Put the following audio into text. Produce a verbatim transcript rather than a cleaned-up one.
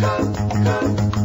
Go, go.